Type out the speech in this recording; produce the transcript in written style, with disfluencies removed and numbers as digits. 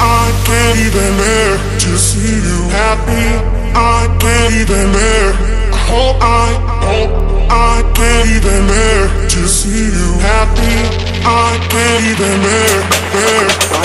I can't even bear to see you happy. I can't even bear. I can't even bear to see you happy. I can't even bear.